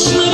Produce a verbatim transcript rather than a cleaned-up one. Touch me.